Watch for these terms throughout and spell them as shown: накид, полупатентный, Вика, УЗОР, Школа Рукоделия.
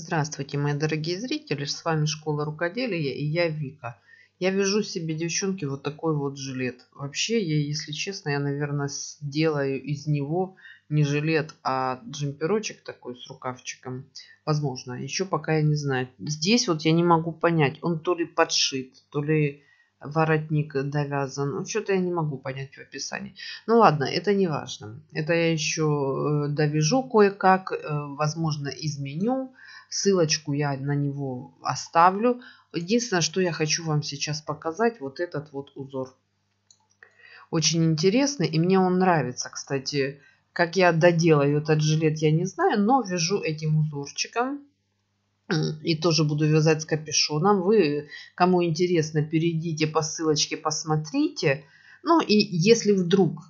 Здравствуйте, мои дорогие зрители, с вами Школа Рукоделия и я Вика. Я вяжу себе, девчонки, вот такой вот жилет. Вообще, я, если честно, я, наверное, сделаю из него не жилет, а джемперочек такой с рукавчиком. Возможно, еще пока я не знаю. Здесь вот я не могу понять, он то ли подшит, то ли воротник довязан. Ну, что-то я не могу понять в описании. Ну ладно, это не важно. Это я еще довяжу кое-как, возможно, изменю. Ссылочку я на него оставлю. Единственное, что я хочу вам сейчас показать, вот этот вот узор. Очень интересный, и мне он нравится, кстати. Как я доделаю этот жилет, я не знаю, но вяжу этим узорчиком. И тоже буду вязать с капюшоном. Вы, кому интересно, перейдите по ссылочке, посмотрите. Ну и если вдруг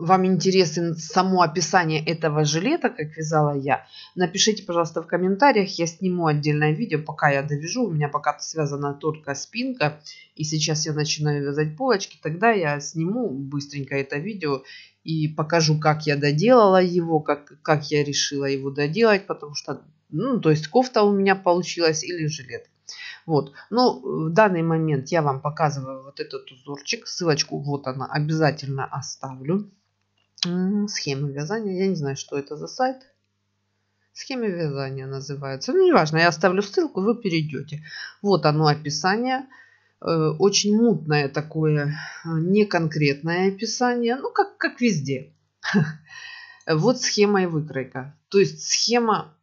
вам интересен само описание этого жилета, как вязала я, напишите, пожалуйста, в комментариях. Я сниму отдельное видео, пока я довяжу. У меня пока связана только спинка. И сейчас я начинаю вязать полочки. Тогда я сниму быстренько это видео и покажу, как я доделала его, как я решила его доделать. Потому что, ну, то есть кофта у меня получилась или жилет. Вот. Но в данный момент я вам показываю вот этот узорчик. Ссылочку вот она обязательно оставлю. Схема вязания. Я не знаю, что это за сайт. Схема вязания называется. Ну, неважно, я оставлю ссылку, вы перейдете. Вот оно описание. Очень мутное такое, неконкретное описание. Ну, как везде. Вот схема и выкройка. То есть схема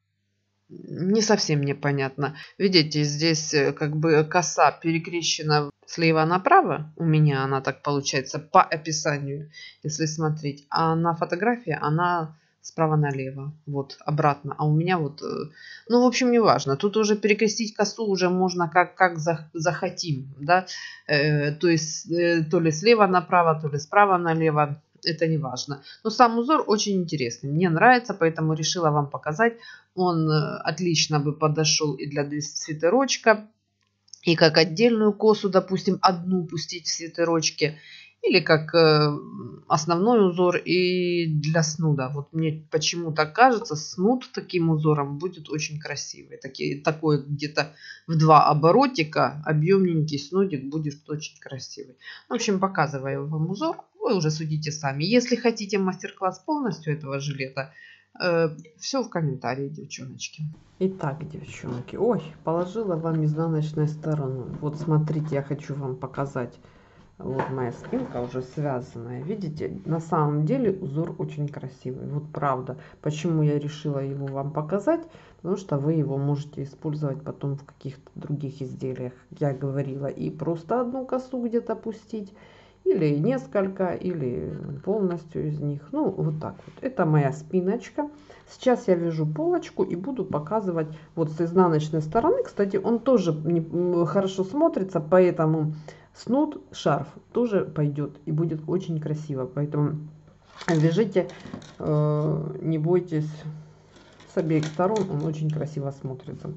не совсем непонятна. Видите, здесь как бы коса перекрещена слева направо, у меня она так получается по описанию, если смотреть. А на фотографии она справа налево, вот обратно. А у меня вот, ну в общем не важно. Тут уже перекрестить косу уже можно как захотим, да. То есть то ли слева направо, то ли справа налево. Это не важно. Но сам узор очень интересный. Мне нравится, поэтому решила вам показать. Он отлично бы подошел и для свитерочка. И как отдельную косу, допустим, одну пустить в свитерочке. Или как основной узор и для снуда. Вот мне почему-то кажется, снуд таким узором будет очень красивый. Такой где-то в два оборотика объемненький снудик будет очень красивый. В общем, показываю вам узор. Вы уже судите сами. Если хотите мастер-класс полностью этого жилета, все в комментарии, девчоночки. Итак, девчонки, ой, положила вам изнаночной сторону. Вот смотрите, я хочу вам показать. Вот моя спинка уже связанная. Видите, на самом деле узор очень красивый. Вот правда. Почему я решила его вам показать? Потому что вы его можете использовать потом в каких-то других изделиях. Я говорила, и просто одну косу где-то пустить. Или несколько, или полностью из них. Ну, вот так вот. Это моя спиночка. Сейчас я вяжу полочку и буду показывать вот с изнаночной стороны. Кстати, он тоже хорошо смотрится, поэтому снуд, шарф тоже пойдет и будет очень красиво. Поэтому вяжите, не бойтесь, с обеих сторон он очень красиво смотрится.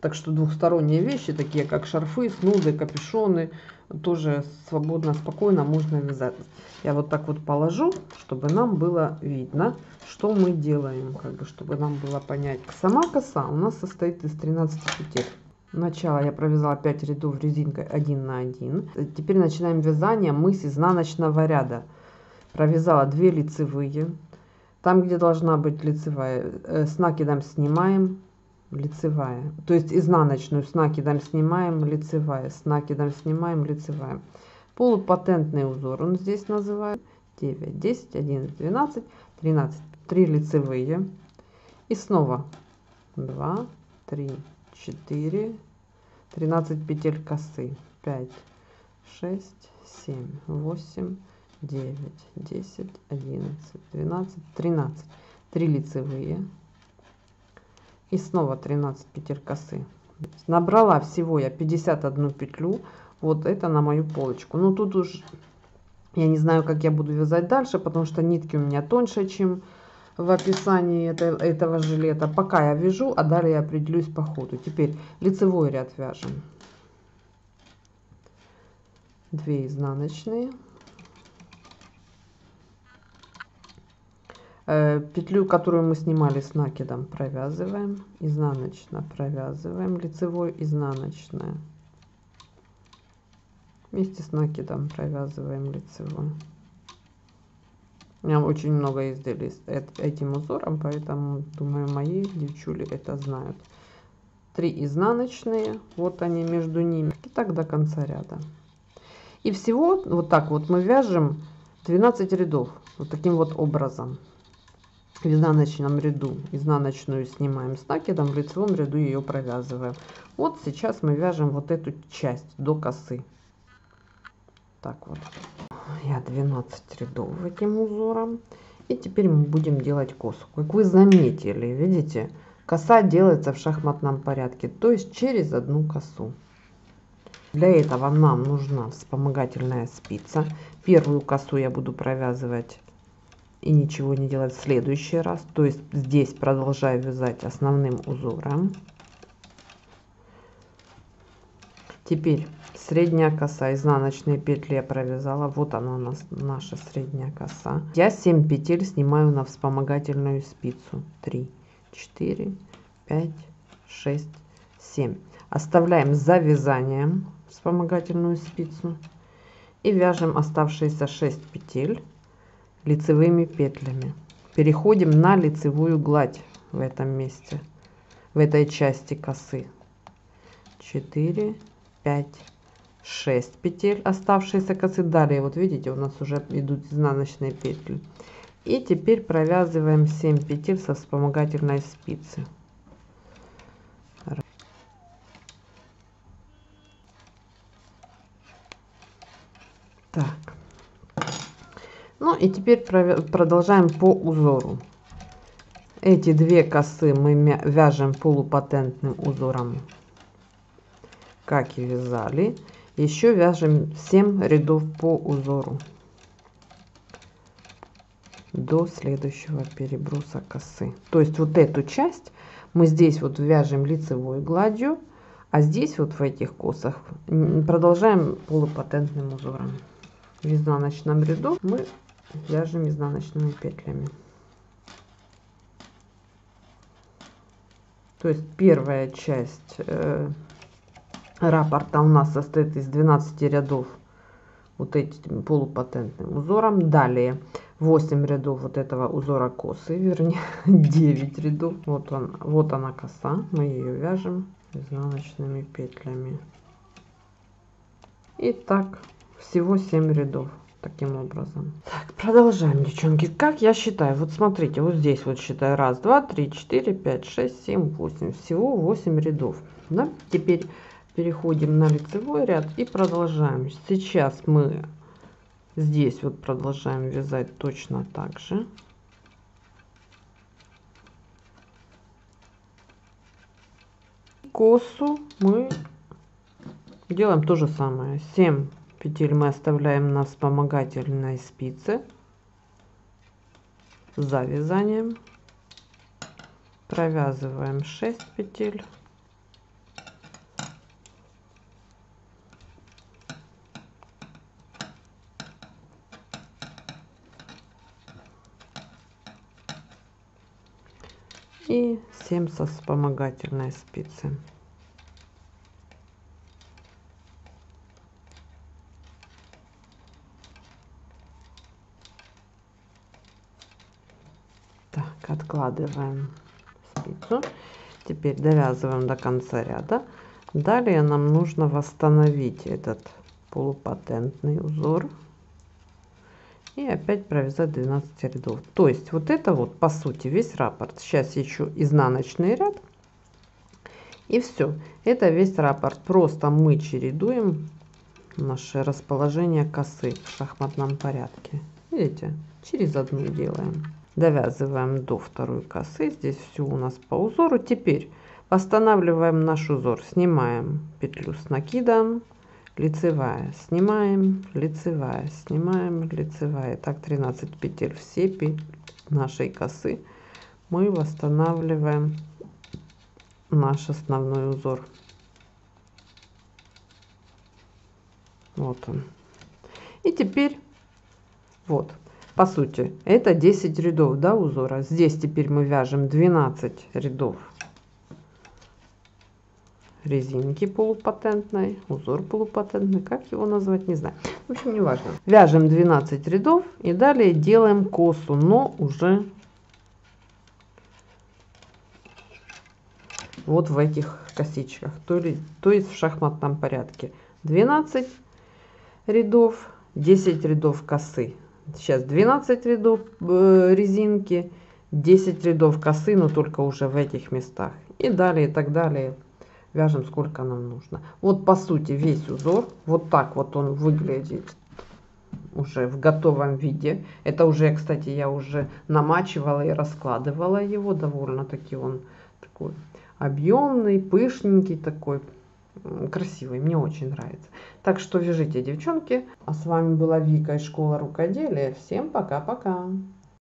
Так что двухсторонние вещи, такие как шарфы, снуды, капюшоны, тоже свободно, спокойно можно вязать. Я вот так вот положу, чтобы нам было видно, что мы делаем, как бы, чтобы нам было понять. Сама коса у нас состоит из 13 петель. Начало я провязала 5 рядов резинкой 1 на 1. Теперь начинаем вязание мы с изнаночного ряда. Провязала 2 лицевые. Там, где должна быть лицевая, с накидом снимаем. Лицевая, то есть изнаночную с накидом снимаем, лицевая, с накидом снимаем, лицевая. Полупатентный узор он здесь называет. 9, 10, 11, 12, 13. 3 лицевые. И снова 2, 3, 4, 13 петель косы. 5, 6, 7, 8, 9, 10, 11, 12, 13. 3 лицевые. И снова 13 петель косы. Набрала всего я 51 петлю. Вот это на мою полочку. Ну тут уж я не знаю, как я буду вязать дальше, потому что нитки у меня тоньше, чем в описании этого жилета. Пока я вяжу, а далее я определюсь по ходу. Теперь лицевой ряд вяжем. 2 изнаночные. Петлю, которую мы снимали с накидом, провязываем, изнаночно провязываем, лицевой, изнаночная, вместе с накидом провязываем лицевой. У меня очень много изделий с этим узором, поэтому, думаю, мои девчули это знают. 3 изнаночные, вот они между ними, и так до конца ряда. И всего вот так вот мы вяжем 12 рядов, вот таким вот образом. В изнаночном ряду изнаночную снимаем с накидом, в лицевом ряду ее провязываем. Вот сейчас мы вяжем вот эту часть до косы. Так вот я 12 рядов этим узором, и теперь мы будем делать косу. Как вы заметили, видите, коса делается в шахматном порядке, то есть через одну косу. Для этого нам нужна вспомогательная спица. Первую косу я буду провязывать и ничего не делать в следующий раз, то есть здесь продолжаю вязать основным узором. Теперь средняя коса, изнаночные петли я провязала, вот она у нас, наша средняя коса. Я 7 петель снимаю на вспомогательную спицу, 3 4 5 6 7, оставляем за вязанием вспомогательную спицу и вяжем оставшиеся 6 петель лицевыми петлями. Переходим на лицевую гладь в этом месте, в этой части косы. 4 5 6 петель оставшиеся косы. Далее вот видите, у нас уже идут изнаночные петли, и теперь провязываем 7 петель со вспомогательной спицы. Так, ну и теперь продолжаем по узору. Эти две косы мы вяжем полупатентным узором, как и вязали. Еще вяжем 7 рядов по узору до следующего переброса косы. То есть вот эту часть мы здесь вот вяжем лицевой гладью, а здесь вот в этих косах продолжаем полупатентным узором. В изнаночном ряду мы вяжем изнаночными петлями. То есть первая часть раппорта у нас состоит из 12 рядов вот этим полупатентным узором. Далее 8 рядов вот этого узора косы, вернее 9 рядов. Вот она коса, мы ее вяжем изнаночными петлями. И так всего 7 рядов таким образом. Так, продолжаем, девчонки. Как я считаю, вот смотрите, вот здесь вот считаю 1 2 3 4 5 6 7 8, всего 8 рядов, да? Теперь переходим на лицевой ряд и продолжаем. Сейчас мы здесь вот продолжаем вязать точно так же. Косу мы делаем то же самое. 7 петель мы оставляем на вспомогательной спице, за вязанием провязываем 6 петель. И 7 со вспомогательной спицы. Так, откладываем спицу. Теперь довязываем до конца ряда. Далее нам нужно восстановить этот полупатентный узор и опять провязать 12 рядов. То есть вот это вот по сути весь раппорт. Сейчас еще изнаночный ряд, и все, это весь раппорт. Просто мы чередуем наше расположение косы в шахматном порядке, видите, через одну делаем, довязываем до второй косы. Здесь все у нас по узору. Теперь восстанавливаем наш узор, снимаем петлю с накидом, лицевая, снимаем, лицевая, снимаем, лицевая. Так 13 петель. Все петли нашей косы мы восстанавливаем наш основной узор. Вот он. И теперь вот по сути это 10 рядов, да, узора. Здесь теперь мы вяжем 12 рядов резинки полупатентной, узор полупатентный, как его назвать, не знаю, в общем, не важно. Вяжем 12 рядов и далее делаем косу, но уже вот в этих косичках, то есть в шахматном порядке. 12 рядов, 10 рядов косы. Сейчас 12 рядов резинки, 10 рядов косы, но только уже в этих местах. И далее, и так далее. Вяжем сколько нам нужно. Вот по сути весь узор. Вот так вот он выглядит уже в готовом виде. Это уже, кстати, я уже намачивала и раскладывала его. Довольно-таки он такой объемный, пышненький такой. Красивый, мне очень нравится. Так что вяжите, девчонки. А с вами была Вика из школы рукоделия. Всем пока-пока.